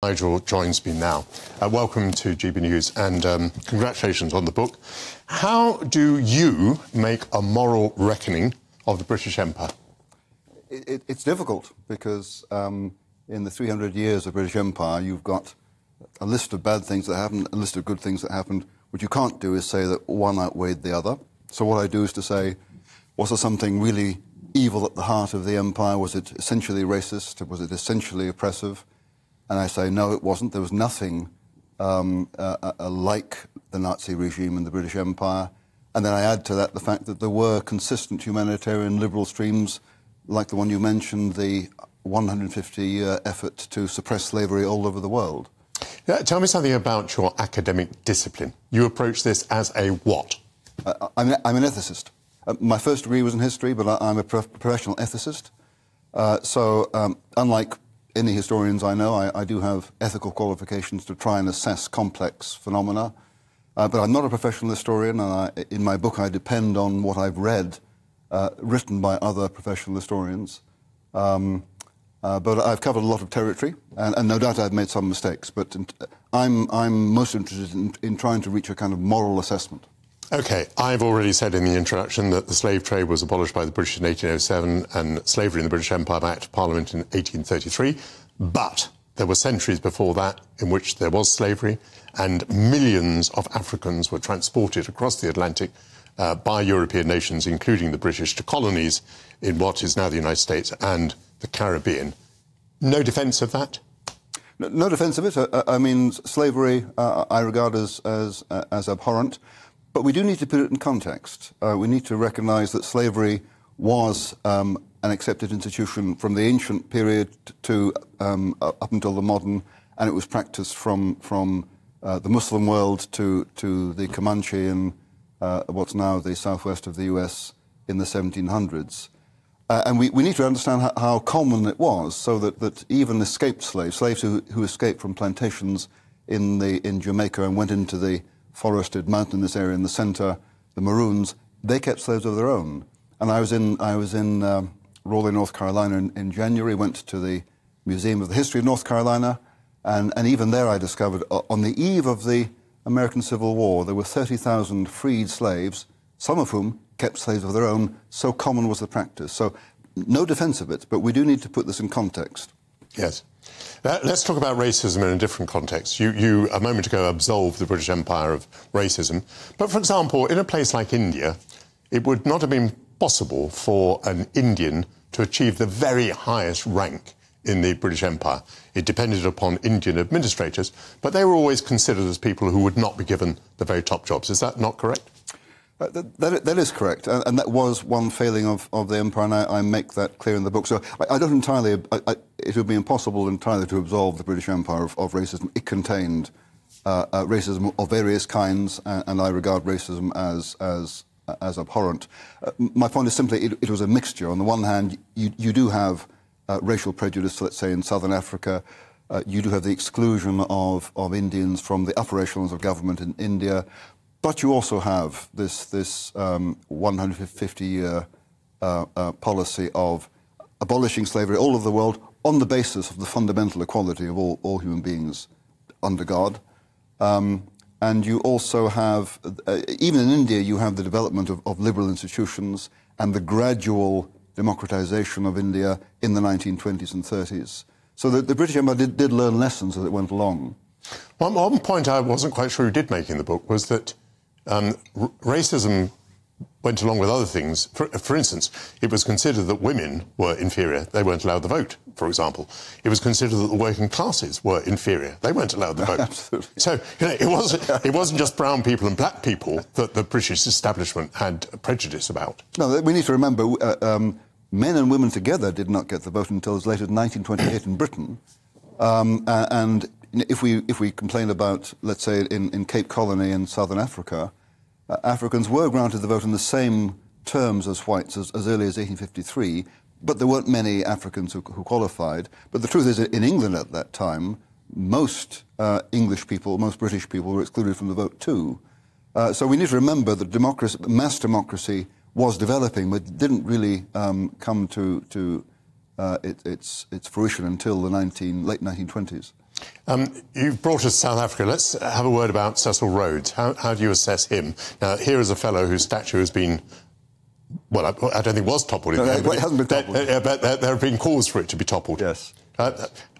Nigel joins me now. Welcome to GB News and congratulations on the book. How do you make a moral reckoning of the British Empire? It's difficult because in the 300 years of British Empire, you've got a list of bad things that happened, a list of good things that happened. What you can't do is say that one outweighed the other. So what I do is to say, was there something really evil at the heart of the Empire? Was it essentially racist? Was it essentially oppressive? And I say, no, it wasn't. There was nothing like the Nazi regime in the British Empire. And then I add to that the fact that there were consistent humanitarian liberal streams, like the one you mentioned, the 150-year effort to suppress slavery all over the world. Yeah, tell me something about your academic discipline. You approach this as a what? I'm an ethicist. My first degree was in history, but I'm a professional ethicist. Unlike any historians I know, I do have ethical qualifications to try and assess complex phenomena. But I'm not a professional historian, and in my book I depend on what I've read, written by other professional historians. But I've covered a lot of territory, and no doubt I've made some mistakes. But I'm most interested in trying to reach a kind of moral assessment. OK, I've already said in the introduction that the slave trade was abolished by the British in 1807 and slavery in the British Empire Act of Parliament in 1833, but there were centuries before that in which there was slavery and millions of Africans were transported across the Atlantic by European nations, including the British, to colonies in what is now the United States and the Caribbean. No defence of that? No defence of it. I mean, slavery I regard as abhorrent. But we do need to put it in context. We need to recognise that slavery was an accepted institution from the ancient period to up until the modern, and it was practised from the Muslim world to the Comanche in what's now the southwest of the US in the 1700s. And we need to understand how common it was, so that even escaped slaves who escaped from plantations in Jamaica and went into the forested, mountainous area in the centre, the Maroons, they kept slaves of their own. And I was in Raleigh, North Carolina in January, went to the Museum of the History of North Carolina, and even there I discovered on the eve of the American Civil War, there were 30,000 freed slaves, some of whom kept slaves of their own. So common was the practice. So no defence of it, but we do need to put this in context. Yes. Let's talk about racism in a different context. You a moment ago, absolved the British Empire of racism. But, for example, in a place like India, it would not have been possible for an Indian to achieve the very highest rank in the British Empire. It depended upon Indian administrators, but they were always considered as people who would not be given the very top jobs. Is that not correct? That is correct, and that was one failing of the Empire, and I make that clear in the book. So I don't entirely... it would be impossible entirely to absolve the British Empire of racism. It contained racism of various kinds, and I regard racism as abhorrent. My point is simply it was a mixture. On the one hand, you do have racial prejudice, let's say, in southern Africa. You do have the exclusion of Indians from the upper echelons of government in India. But you also have this 150-year policy of abolishing slavery all over the world on the basis of the fundamental equality of all human beings under God. And you also have, even in India, you have the development of liberal institutions and the gradual democratization of India in the 1920s and 30s. So the British Empire did learn lessons as it went along. One point I wasn't quite sure you did make in the book was that racism went along with other things. For instance, it was considered that women were inferior. They weren't allowed the vote, for example. It was considered that the working classes were inferior. They weren't allowed the vote. Absolutely. So, you know, it wasn't just brown people and black people that the British establishment had prejudice about. No, we need to remember men and women together did not get the vote until as late as 1928 in Britain. And if we complain about, let's say, in Cape Colony in southern Africa, Africans were granted the vote in the same terms as whites as early as 1853, but there weren't many Africans who qualified. But the truth is, in England at that time, most English people, most British people were excluded from the vote too. So we need to remember that mass democracy was developing, but didn't really come to its fruition until the late 1920s. You've brought us South Africa. Let's have a word about Cecil Rhodes. How do you assess him? Now, here is a fellow whose statue has been... Well, I don't think it was toppled. No, it hasn't been toppled. But there have been calls for it to be toppled. Yes.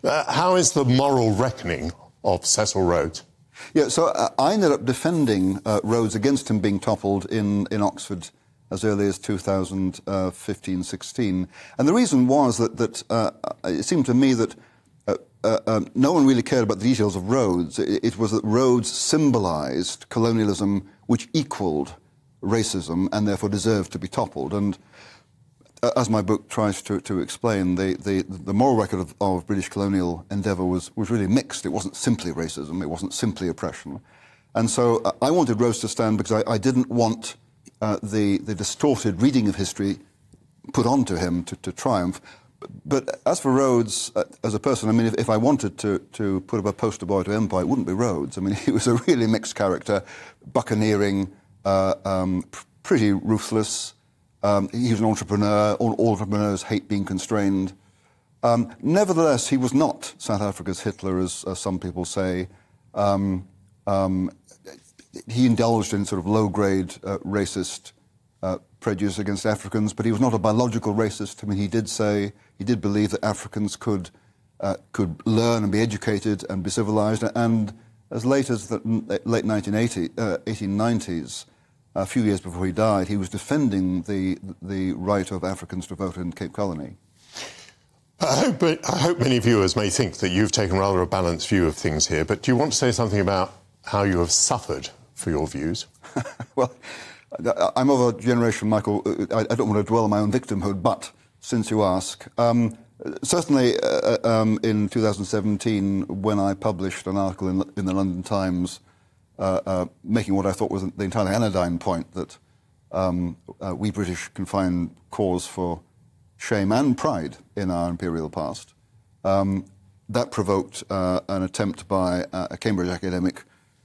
How is the moral reckoning of Cecil Rhodes? Yeah, so I ended up defending Rhodes against him being toppled in Oxford as early as 2015-16. And the reason was that it seemed to me that no one really cared about the details of Rhodes. It was that Rhodes symbolised colonialism, which equalled racism and therefore deserved to be toppled. And as my book tries to explain, the moral record of British colonial endeavour was really mixed. It wasn't simply racism, it wasn't simply oppression. And so I wanted Rhodes to stand because I didn't want the distorted reading of history put onto him to triumph. But as for Rhodes, as a person, I mean, if I wanted to put up a poster boy to Empire, it wouldn't be Rhodes. I mean, he was a really mixed character, buccaneering, pretty ruthless. He was an entrepreneur. All entrepreneurs hate being constrained. Nevertheless, he was not South Africa's Hitler, as some people say. He indulged in sort of low-grade racist prejudice against Africans, but he was not a biological racist. I mean, he did believe that Africans could learn and be educated and be civilized, and as late as the late 1890s, a few years before he died, he was defending the right of Africans to vote in Cape Colony. I hope many viewers may think that you've taken rather a balanced view of things here, but do you want to say something about how you have suffered for your views? Well, I'm of a generation, Michael, I don't want to dwell on my own victimhood, but since you ask, certainly in 2017, when I published an article in the London Times making what I thought was the entirely anodyne point that we British can find cause for shame and pride in our imperial past, that provoked an attempt by a Cambridge academic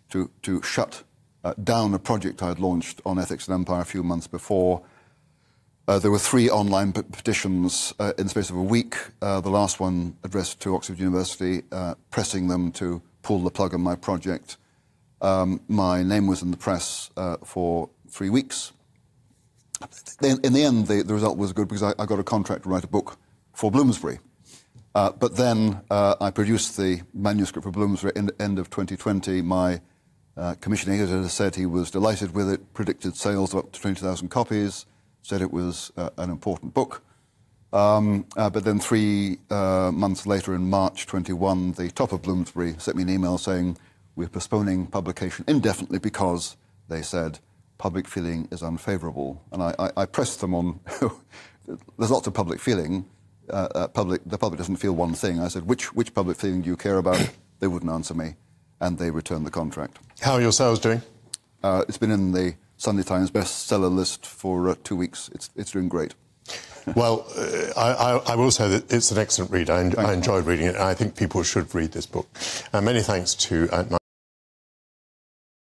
to shut down a project I had launched on Ethics and Empire a few months before. There were 3 online petitions in the space of a week. The last one addressed to Oxford University, pressing them to pull the plug on my project. My name was in the press for 3 weeks. In the end, the result was good because I got a contract to write a book for Bloomsbury. But then I produced the manuscript for Bloomsbury in the end of 2020. My commission editor said he was delighted with it, predicted sales of up to 20,000 copies, said it was an important book. But then 3 months later, in March 21, the top of Bloomsbury sent me an email saying, we're postponing publication indefinitely because, they said, public feeling is unfavourable. And I pressed them on, there's lots of public feeling. The public doesn't feel one thing. I said, which public feeling do you care about? They wouldn't answer me. And they returned the contract. How are your sales doing? It's been in the Sunday Times bestseller list for 2 weeks. It's doing great. Well, I will say that it's an excellent read. I enjoyed reading it, and I think people should read this book. Many thanks to...